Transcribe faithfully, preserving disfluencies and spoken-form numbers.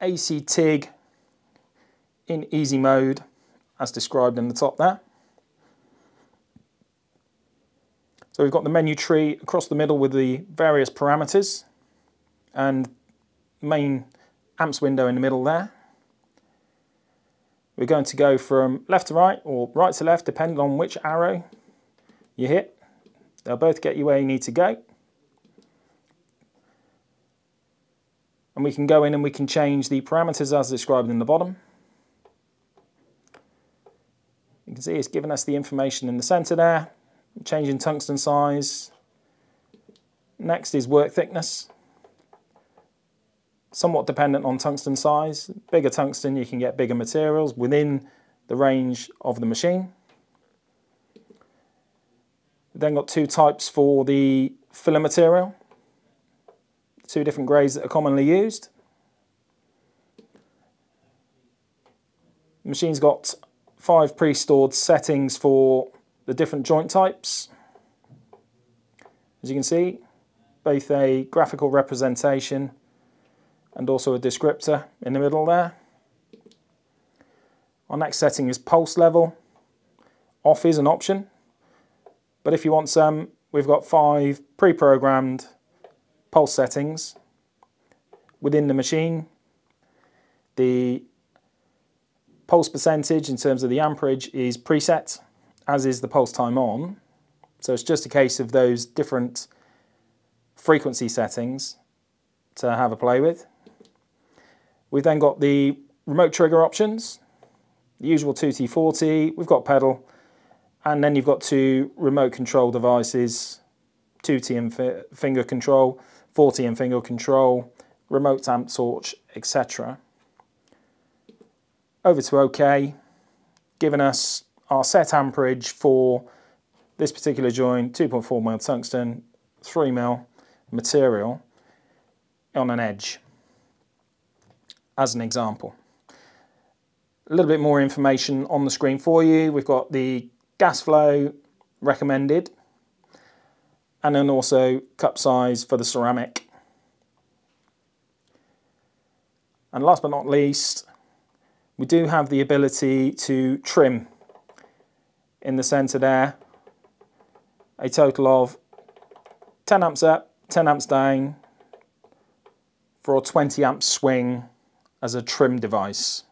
A C TIG in easy mode as described in the top there. So we've got the menu tree across the middle with the various parameters and main amps window in the middle there. We're going to go from left to right or right to left depending on which arrow you hit. They'll both get you where you need to go. And we can go in and we can change the parameters as described in the bottom. You can see it's given us the information in the center there, changing tungsten size. Next is work thickness, somewhat dependent on tungsten size. Bigger tungsten, you can get bigger materials within the range of the machine. We've then got two types for the filler material. Two different grades that are commonly used. The machine's got five pre-stored settings for the different joint types. As you can see, both a graphical representation and also a descriptor in the middle there. Our next setting is pulse level. Off is an option, but if you want some, we've got five pre-programmed pulse settings within the machine. The pulse percentage in terms of the amperage is preset, as is the pulse time on. So it's just a case of those different frequency settings to have a play with. We've then got the remote trigger options, the usual two T forty, we've got pedal, and then you've got two remote control devices, two T and finger control, four T and finger control, remote amp torch, et cetera. Over to OK, giving us our set amperage for this particular joint, two point four mil tungsten, three mil material on an edge, as an example. A little bit more information on the screen for you. We've got the gas flow recommended, and then also cup size for the ceramic. And last but not least, we do have the ability to trim in the center there, a total of ten amps up, ten amps down, for a twenty amp swing as a trim device.